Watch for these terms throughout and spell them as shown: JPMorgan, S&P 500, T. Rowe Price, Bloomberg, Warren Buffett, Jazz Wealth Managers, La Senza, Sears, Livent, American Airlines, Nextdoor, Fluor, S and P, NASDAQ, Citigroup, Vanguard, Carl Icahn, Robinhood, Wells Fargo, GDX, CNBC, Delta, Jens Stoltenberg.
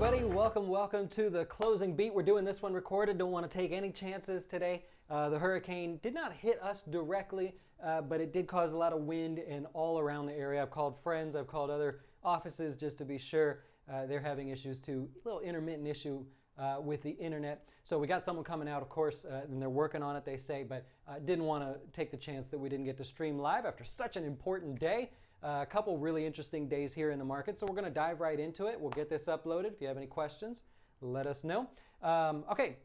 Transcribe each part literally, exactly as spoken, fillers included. everybody, welcome, welcome to the closing beat. We're doing this one recorded, don't want to take any chances today. Uh, the hurricane did not hit us directly, uh, but it did cause a lot of wind and all around the area. I've called friends, I've called other offices just to be sure uh, they're having issues too. A little intermittent issue uh, with the internet. So we got someone coming out, of course, uh, and they're working on it, they say, but uh, didn't want to take the chance that we didn't get to stream live after such an important day. Uh, a couple really interesting days here in the market, so we're going to dive right into it. We'll get this uploaded. If you have any questions, let us know. Um, okay,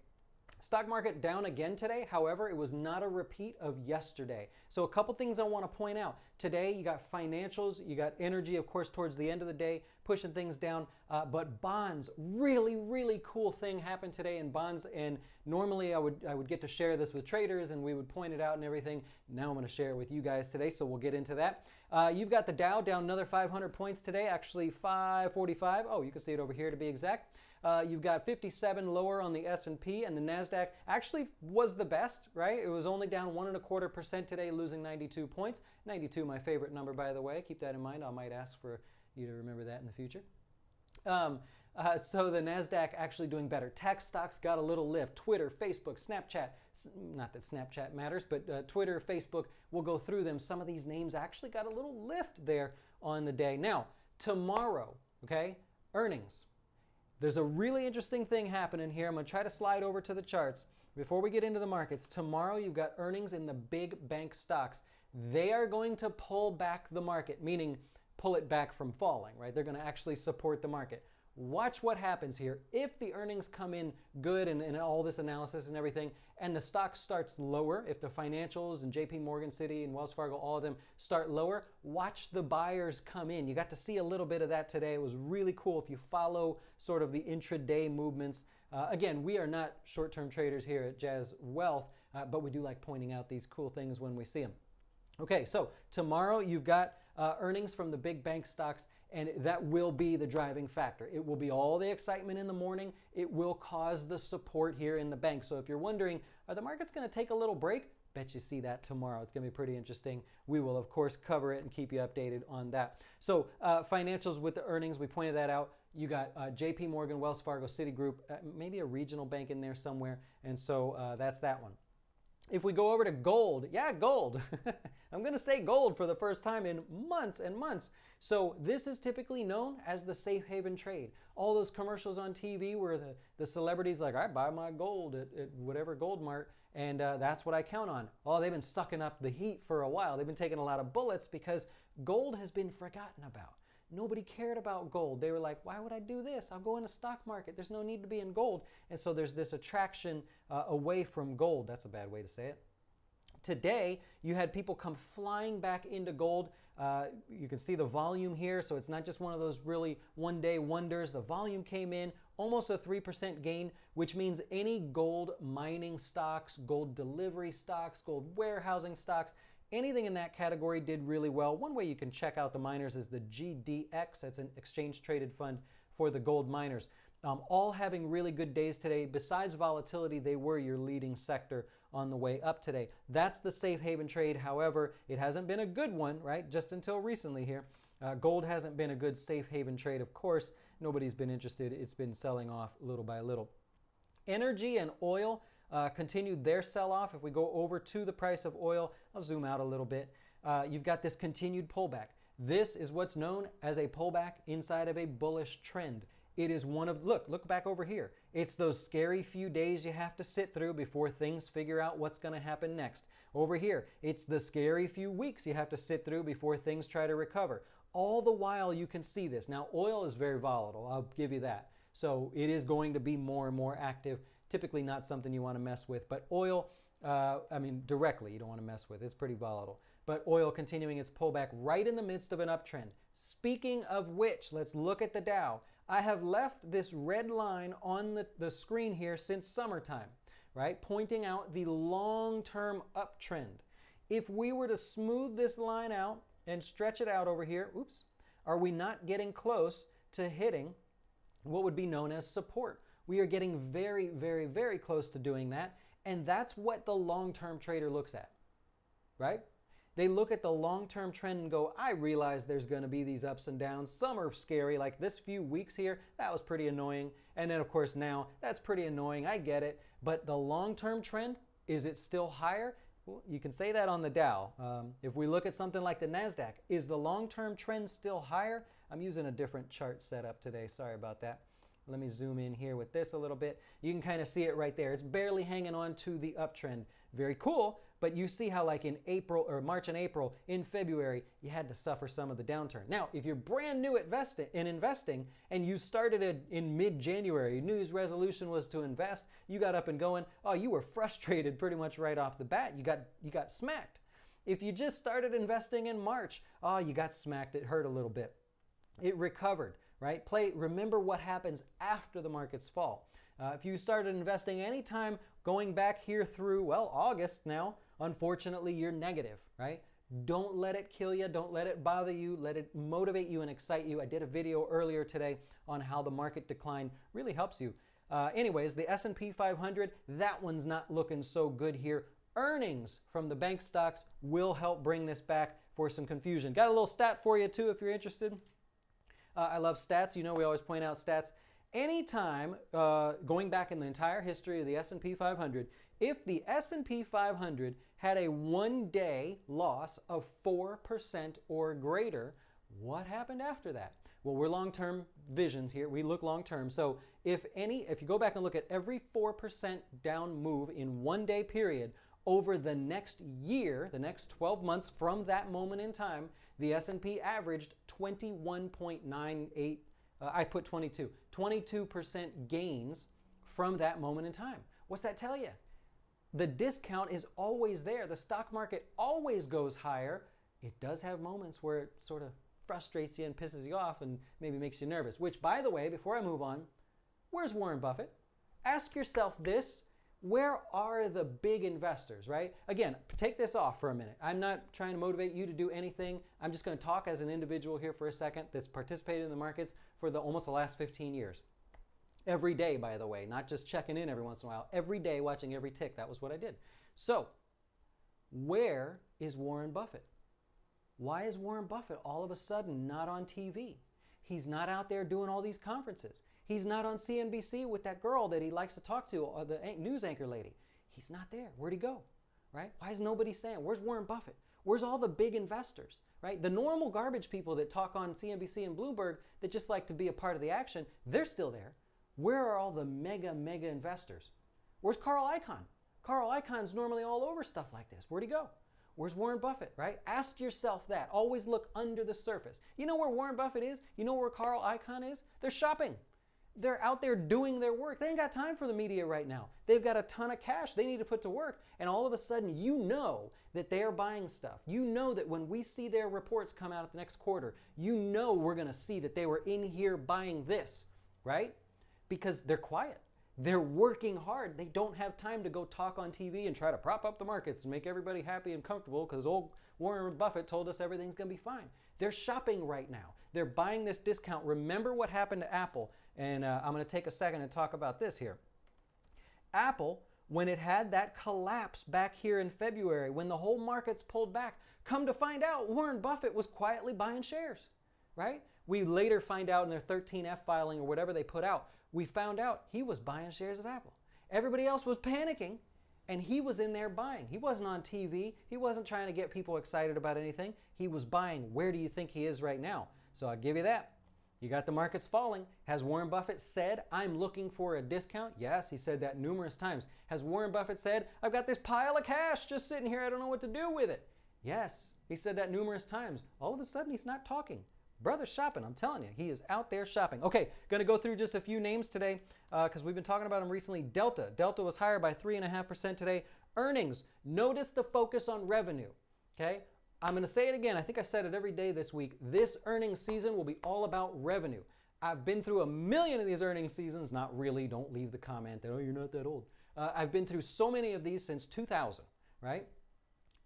stock market down again today. However, it was not a repeat of yesterday. So a couple things I want to point out. Today, you got financials, you got energy, of course, towards the end of the day, pushing things down. Uh, but bonds, really, really cool thing happened today in bonds. And normally I would I would get to share this with traders and we would point it out and everything. Now I'm going to share it with you guys today, so we'll get into that. Uh, you've got the Dow down another five hundred points today, actually five forty-five. Oh, you can see it over here to be exact. Uh, you've got fifty-seven lower on the S and P, and the NASDAQ actually was the best, right? It was only down one and a quarter percent today, losing ninety-two points. ninety-two, my favorite number, by the way. Keep that in mind. I might ask for you to remember that in the future. Um, uh, so the NASDAQ actually doing better. Tech stocks got a little lift. Twitter, Facebook, Snapchat, not that Snapchat matters, but uh, Twitter, Facebook, we'll go through them. Some of these names actually got a little lift there on the day. Now, tomorrow, okay, earnings. There's a really interesting thing happening here. I'm going to try to slide over to the charts. Before we get into the markets, tomorrow you've got earnings in the big bank stocks. They are going to pull back the market, meaning pull it back from falling, right? They're going to actually support the market. Watch what happens here. If the earnings come in good and, and all this analysis and everything, and the stock starts lower, if the financials and J P Morgan City and Wells Fargo, all of them start lower, watch the buyers come in. You got to see a little bit of that today. It was really cool if you follow sort of the intraday movements. Uh, again, we are not short-term traders here at Jazz Wealth, uh, but we do like pointing out these cool things when we see them. Okay, so tomorrow you've got uh, earnings from the big bank stocks, and that will be the driving factor. It will be all the excitement in the morning. It will cause the support here in the bank. So if you're wondering, are the markets going to take a little break? Bet you see that tomorrow. It's going to be pretty interesting. We will, of course, cover it and keep you updated on that. So uh, financials with the earnings, we pointed that out. You got uh, J P Morgan, Wells Fargo, Citigroup, uh, maybe a regional bank in there somewhere. And so uh, that's that one. If we go over to gold, yeah, gold. I'm going to say gold for the first time in months and months. So this is typically known as the safe haven trade. All those commercials on T V where the, the celebrities like, I buy my gold at, at whatever gold mart, and uh, that's what I count on. Oh, they've been sucking up the heat for a while. They've been taking a lot of bullets because gold has been forgotten about. Nobody cared about gold. They were like, why would I do this? I'll go in the stock market. There's no need to be in gold. And so there's this attraction uh, away from gold. That's a bad way to say it. Today, you had people come flying back into gold. Uh, you can see the volume here. So it's not just one of those really one-day wonders. The volume came in, almost a three percent gain, which means any gold mining stocks, gold delivery stocks, gold warehousing stocks, anything in that category did really well. One way you can check out the miners is the G D X. That's an exchange-traded fund for the gold miners. Um, all having really good days today. Besides volatility, they were your leading sector on the way up today. That's the safe haven trade. However, it hasn't been a good one, right? Just until recently here. Uh, gold hasn't been a good safe haven trade, of course. Nobody's been interested. It's been selling off little by little. Energy and oil Uh, continued their sell-off. If we go over to the price of oil, I'll zoom out a little bit. Uh, you've got this continued pullback. This is what's known as a pullback inside of a bullish trend. It is one of, look, look back over here. It's those scary few days you have to sit through before things figure out what's going to happen next. Over here, it's the scary few weeks you have to sit through before things try to recover. All the while you can see this. Now, oil is very volatile. I'll give you that. So it is going to be more and more active. Typically not something you want to mess with, but oil, uh, I mean, directly you don't want to mess with. It's pretty volatile. But oil continuing its pullback right in the midst of an uptrend. Speaking of which, let's look at the Dow. I have left this red line on the, the screen here since summertime, right? Pointing out the long-term uptrend. If we were to smooth this line out and stretch it out over here, oops, are we not getting close to hitting what would be known as support? We are getting very, very, very close to doing that, and that's what the long-term trader looks at, right? They look at the long-term trend and go, I realize there's going to be these ups and downs. Some are scary, like this few weeks here, that was pretty annoying. And then of course now, that's pretty annoying, I get it. But the long-term trend, is it still higher? Well, you can say that on the Dow. Um, if we look at something like the NASDAQ, is the long-term trend still higher? I'm using a different chart setup today, sorry about that. Let me zoom in here with this a little bit. You can kind of see it right there. It's barely hanging on to the uptrend. Very cool, but you see how like in April or March and April, in February, you had to suffer some of the downturn. Now, if you're brand new at investi- in investing and you started a, in mid-January, New Year's resolution was to invest, you got up and going, oh, you were frustrated pretty much right off the bat. You got, you got smacked. If you just started investing in March, oh, you got smacked. It hurt a little bit. It recovered, right? Play, remember what happens after the markets fall. Uh, if you started investing anytime going back here through, well, August now, unfortunately, you're negative, right? Don't let it kill you. Don't let it bother you. Let it motivate you and excite you. I did a video earlier today on how the market decline really helps you. Uh, anyways, the S and P five hundred, that one's not looking so good here. Earnings from the bank stocks will help bring this back for some confusion. Got a little stat for you too if you're interested. Uh, I love stats. You know we always point out stats. Anytime, uh, going back in the entire history of the S and P five hundred, if the S and P five hundred had a one-day loss of four percent or greater, what happened after that? Well, we're long-term visions here. We look long-term. So if any, if you go back and look at every four percent down move in one-day period, over the next year, the next twelve months from that moment in time, the S and P averaged twenty-one point nine eight, uh, I put twenty-two, twenty-two percent gains from that moment in time. What's that tell you? The discount is always there. The stock market always goes higher. It does have moments where it sort of frustrates you and pisses you off and maybe makes you nervous, which by the way, before I move on, where's Warren Buffett? Ask yourself this. Where are the big investors, right? Again, take this off for a minute. I'm not trying to motivate you to do anything. I'm just going to talk as an individual here for a second that's participated in the markets for the almost the last fifteen years. Every day, by the way, not just checking in every once in a while. Every day watching every tick. That was what I did. So, where is Warren Buffett? Why is Warren Buffett all of a sudden not on T V? He's not out there doing all these conferences. He's not on C N B C with that girl that he likes to talk to, or the news anchor lady. He's not there. Where'd he go? Right? Why is nobody saying, where's Warren Buffett? Where's all the big investors? Right? The normal garbage people that talk on C N B C and Bloomberg that just like to be a part of the action, they're still there. Where are all the mega, mega investors? Where's Carl Icahn? Carl Icahn's normally all over stuff like this. Where'd he go? Where's Warren Buffett, right? Ask yourself that. Always look under the surface. You know where Warren Buffett is? You know where Carl Icahn is? They're shopping. They're out there doing their work. They ain't got time for the media right now. They've got a ton of cash they need to put to work. And all of a sudden, you know that they are buying stuff. You know that when we see their reports come out at the next quarter, you know we're going to see that they were in here buying this, right? Because they're quiet. They're working hard. They don't have time to go talk on T V and try to prop up the markets and make everybody happy and comfortable because old Warren Buffett told us everything's going to be fine. They're shopping right now. They're buying this discount. Remember what happened to Apple. And uh, I'm going to take a second and talk about this here. Apple, when it had that collapse back here in February, when the whole market's pulled back, come to find out Warren Buffett was quietly buying shares, right? We later find out in their thirteen F filing or whatever they put out, we found out he was buying shares of Apple. Everybody else was panicking, and he was in there buying. He wasn't on T V. He wasn't trying to get people excited about anything. He was buying. Where do you think he is right now? So I'll give you that. You got the markets falling. Has Warren Buffett said, I'm looking for a discount? Yes, he said that numerous times. Has Warren Buffett said, I've got this pile of cash just sitting here. I don't know what to do with it. Yes, he said that numerous times. All of a sudden, he's not talking. Brother's shopping, I'm telling you. He is out there shopping. Okay, gonna go through just a few names today because uh, we've been talking about them recently. Delta. Delta was higher by three point five percent today. Earnings. Notice the focus on revenue, okay? I'm gonna say it again. I think I said it every day this week. This earnings season will be all about revenue. I've been through a million of these earnings seasons. Not really, don't leave the comment that, oh, you're not that old. Uh, I've been through so many of these since two thousand, right?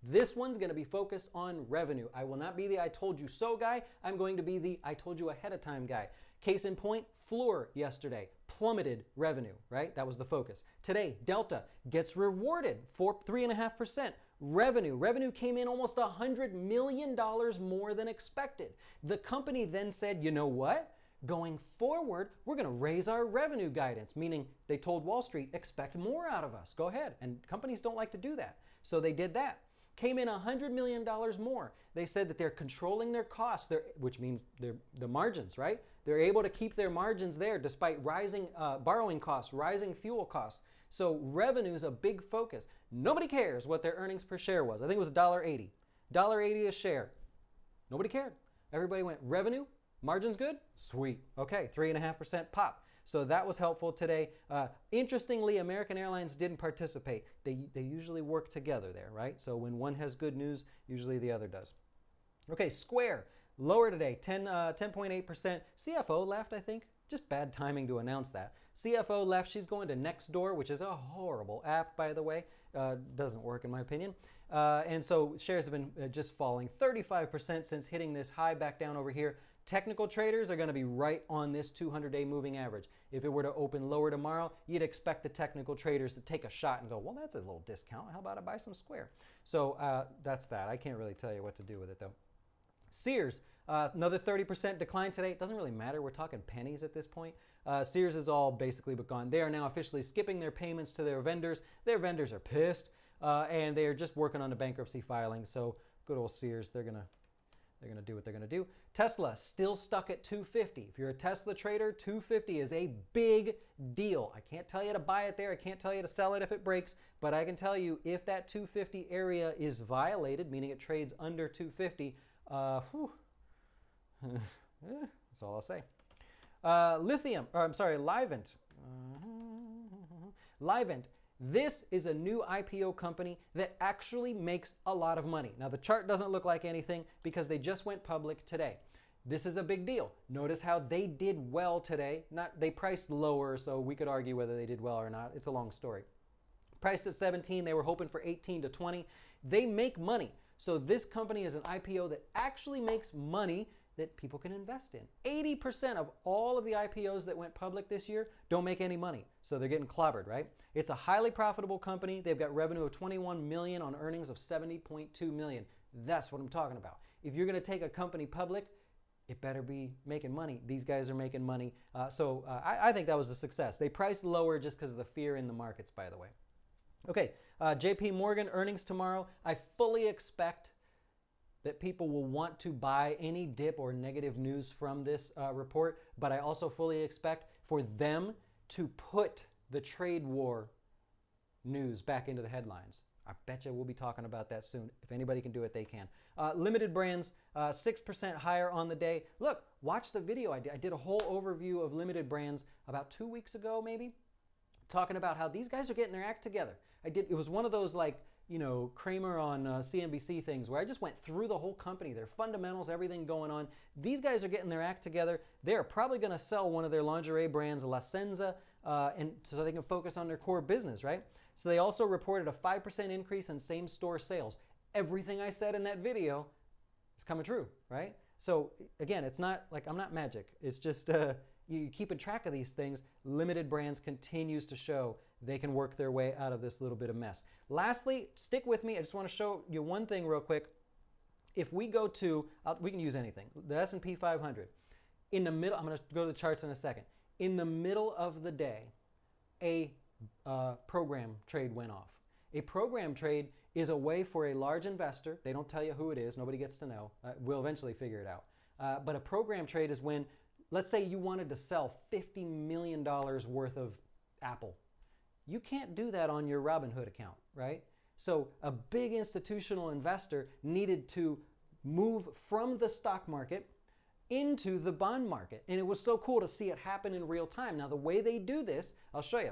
This one's going to be focused on revenue. I will not be the I told you so guy. I'm going to be the I told you ahead of time guy. Case in point, Fluor yesterday plummeted revenue, right? That was the focus. Today, Delta gets rewarded for three and a half percent. Revenue. Revenue came in almost one hundred million dollars more than expected. The company then said, you know what? Going forward, we're going to raise our revenue guidance, meaning they told Wall Street, expect more out of us. Go ahead. And companies don't like to do that. So they did that. Came in one hundred million dollars more. They said that they're controlling their costs, their, which means their, the margins, right? They're able to keep their margins there despite rising uh, borrowing costs, rising fuel costs. So revenue's a big focus. Nobody cares what their earnings per share was. I think it was one dollar and eighty cents. one dollar and eighty cents a share. Nobody cared. Everybody went, revenue? Margins good? Sweet. Okay, three point five percent pop. So that was helpful today. Uh, interestingly, American Airlines didn't participate. They, they usually work together there, right? So when one has good news, usually the other does. Okay, Square, lower today, ten point eight percent. C F O left, I think. Just bad timing to announce that. C F O left, she's going to Nextdoor, which is a horrible app, by the way. Uh, doesn't work, in my opinion. Uh, and so shares have been uh, just falling thirty-five percent since hitting this high back down over here. Technical traders are going to be right on this two hundred day moving average. If it were to open lower tomorrow, you'd expect the technical traders to take a shot and go, well, that's a little discount. How about I buy some Square? So uh, that's that. I can't really tell you what to do with it, though. Sears, uh, another thirty percent decline today. It doesn't really matter. We're talking pennies at this point. Uh, Sears is all basically but gone. They are now officially skipping their payments to their vendors. Their vendors are pissed, uh, and they are just working on a bankruptcy filing. So good old Sears, they're going to... They're going to do what they're going to do. Tesla still stuck at two fifty. If you're a Tesla trader, two fifty is a big deal. I can't tell you to buy it there. I can't tell you to sell it if it breaks. But I can tell you if that two fifty area is violated, meaning it trades under two fifty, uh, whew. That's all I'll say. Uh, lithium, or I'm sorry, Livent. Livent. This is a new I P O company that actually makes a lot of money. Now, the chart doesn't look like anything because they just went public today. This is a big deal. Notice how they did well today. Not, they priced lower, so we could argue whether they did well or not. It's a long story. Priced at seventeen, they were hoping for eighteen to twenty. They make money. So this company is an I P O that actually makes money that people can invest in. eighty percent of all of the I P Os that went public this year don't make any money. So they're getting clobbered, right? It's a highly profitable company. They've got revenue of twenty-one million dollars on earnings of seventy point two million dollars. That's what I'm talking about. If you're gonna take a company public, it better be making money. These guys are making money. Uh, so uh, I, I think that was a success. They priced lower just because of the fear in the markets, by the way. Okay, uh, J P Morgan earnings tomorrow. I fully expect that people will want to buy any dip or negative news from this uh, report, but I also fully expect for them to put the trade war news back into the headlines. I bet you we'll be talking about that soon. If anybody can do it, they can. Uh, Limited Brands, uh, six percent higher on the day. Look, watch the video. I did, I did a whole overview of Limited Brands about two weeks ago, maybe, talking about how these guys are getting their act together. I did. It was one of those, like, you know, Kramer on uh, C N B C things where I just went through the whole company, their fundamentals, everything going on. These guys are getting their act together. They're probably going to sell one of their lingerie brands, La Senza, uh, and so they can focus on their core business, right? So they also reported a five percent increase in same-store sales. Everything I said in that video is coming true, right? So again, it's not like I'm not magic. It's just uh, you keeping track of these things. Limited Brands continues to show they can work their way out of this little bit of mess. Lastly, stick with me. I just want to show you one thing real quick. If we go to, we can use anything, the S and P five hundred. In the middle, I'm going to go to the charts in a second. In the middle of the day, a uh, program trade went off. A program trade is a way for a large investor, they don't tell you who it is, nobody gets to know, uh, we'll eventually figure it out. Uh, but a program trade is when, let's say you wanted to sell fifty million dollars worth of Apple. You can't do that on your Robinhood account, right? So a big institutional investor needed to move from the stock market into the bond market. And it was so cool to see it happen in real time. Now, the way they do this, I'll show you.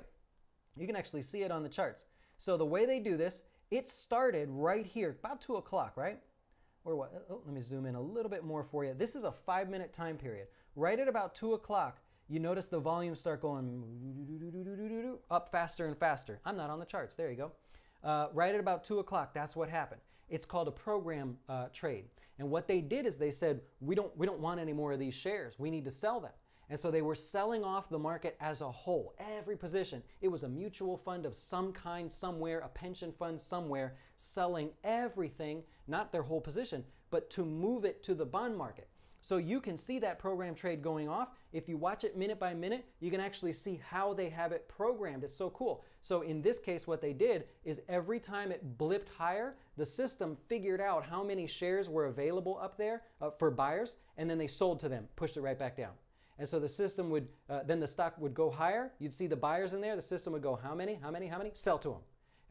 You can actually see it on the charts. So the way they do this, it started right here, about two o'clock, right? Or what? Oh, let me zoom in a little bit more for you. This is a five minute time period. Right at about two o'clock, you notice the volumes start going up faster and faster. I'm not on the charts. There you go. Uh, right at about two o'clock, that's what happened. It's called a program uh, trade. And what they did is they said, we don't, we don't want any more of these shares. We need to sell them. And so they were selling off the market as a whole, every position. It was a mutual fund of some kind somewhere, a pension fund somewhere. selling everything, not their whole position, but to move it to the bond market. So you can see that program trade going off. If you watch it minute by minute, you can actually see how they have it programmed. It's so cool. So in this case, what they did is every time it blipped higher, the system figured out how many shares were available up there uh, for buyers, and then they sold to them, pushed it right back down. And so the system would, uh, then the stock would go higher. You'd see the buyers in there. The system would go, how many, how many, how many? Sell to them.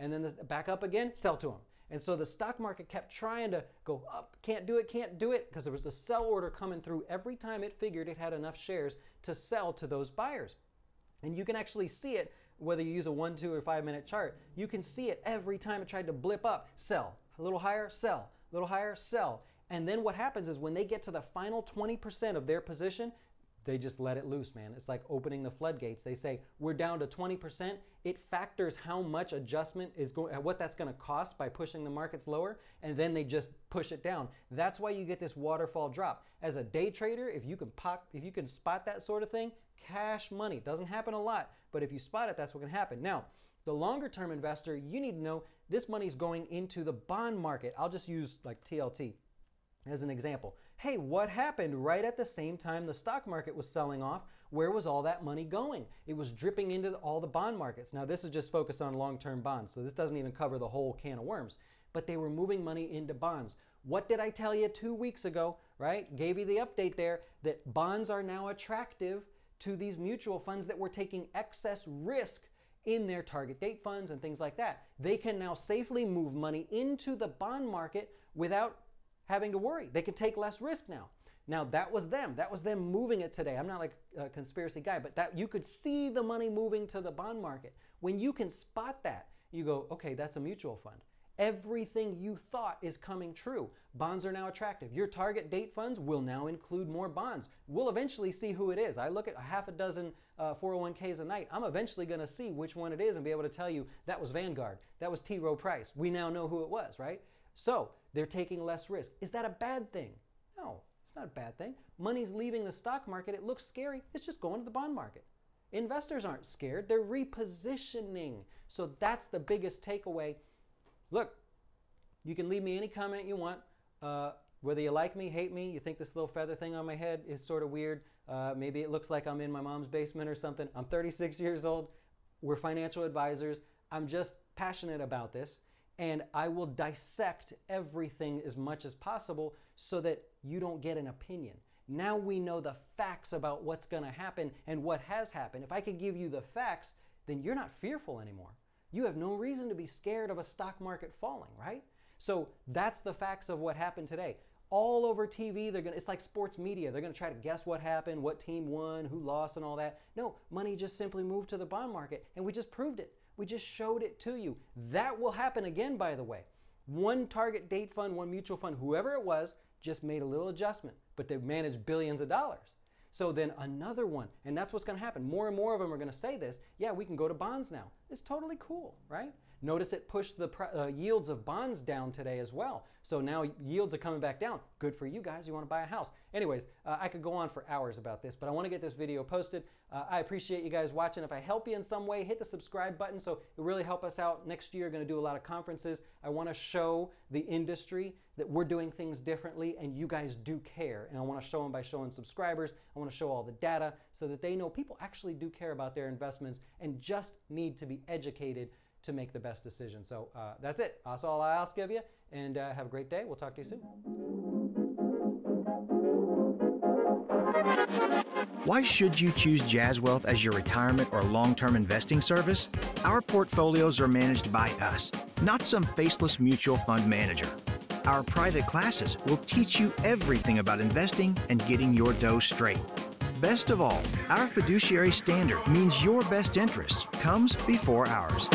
And then the, back up again, sell to them. And so the stock market kept trying to go up, can't do it, can't do it, because there was a sell order coming through every time it figured it had enough shares to sell to those buyers. And you can actually see it, whether you use a one, two, or five minute chart, you can see it every time it tried to blip up, sell, a little higher, sell, a little higher, sell. And then what happens is when they get to the final twenty percent of their position, they just let it loose, man. It's like opening the floodgates. They say, we're down to twenty percent. It factors how much adjustment is going, what that's gonna cost by pushing the markets lower, and then they just push it down. That's why you get this waterfall drop. As a day trader, if you can pop, if you can spot that sort of thing, cash money. It doesn't happen a lot, but if you spot it, that's what can happen. Now, the longer term investor, you need to know this money's going into the bond market. I'll just use like T L T. As an example. Hey, what happened right at the same time the stock market was selling off? Where was all that money going? It was dripping into all the bond markets. Now this is just focused on long-term bonds, so this doesn't even cover the whole can of worms, but they were moving money into bonds. What did I tell you two weeks ago, right? Gave you the update there that bonds are now attractive to these mutual funds that were taking excess risk in their target date funds and things like that. They can now safely move money into the bond market without having to worry. They can take less risk now. Now that was them. That was them moving it today. I'm not like a conspiracy guy, but that you could see the money moving to the bond market. When you can spot that, you go, okay, that's a mutual fund. Everything you thought is coming true. Bonds are now attractive. Your target date funds will now include more bonds. We'll eventually see who it is. I look at a half a dozen uh, four oh one Ks a night. I'm eventually going to see which one it is and be able to tell you that was Vanguard. That was T. Rowe Price. We now know who it was, right? So they're taking less risk. Is that a bad thing? No, it's not a bad thing. Money's leaving the stock market. It looks scary. It's just going to the bond market. Investors aren't scared. They're repositioning. So that's the biggest takeaway. Look, you can leave me any comment you want. Uh, whether you like me, hate me, you think this little feather thing on my head is sort of weird. Uh, maybe it looks like I'm in my mom's basement or something. I'm thirty-six years old. We're financial advisors. I'm just passionate about this. And I will dissect everything as much as possible so that you don't get an opinion. Now we know the facts about what's going to happen and what has happened. If I could give you the facts, then you're not fearful anymore. You have no reason to be scared of a stock market falling, right? So that's the facts of what happened today. All over T V, they're gonna, it's like sports media. They're gonna try to guess what happened, what team won, who lost, and all that. No, money just simply moved to the bond market, and we just proved it. We just showed it to you. That will happen again, by the way. One target date fund, one mutual fund, whoever it was, just made a little adjustment, but they've managed billions of dollars. So then another one, and that's what's gonna happen. More and more of them are gonna say this, yeah, we can go to bonds now. It's totally cool, right? Notice it pushed the uh, yields of bonds down today as well. So now yields are coming back down. Good for you guys, you wanna buy a house. Anyways, uh, I could go on for hours about this, but I wanna get this video posted. Uh, I appreciate you guys watching. If I help you in some way, hit the subscribe button so it really helps us out. Next year, gonna do a lot of conferences. I wanna show the industry that we're doing things differently and you guys do care. And I wanna show them by showing subscribers. I wanna show all the data so that they know people actually do care about their investments and just need to be educated to make the best decision. So uh, that's it. That's all I ask of you. And uh, have a great day. We'll talk to you soon. Why should you choose Jazz Wealth as your retirement or long-term investing service? Our portfolios are managed by us, not some faceless mutual fund manager. Our private classes will teach you everything about investing and getting your dough straight. Best of all, our fiduciary standard means your best interest comes before ours.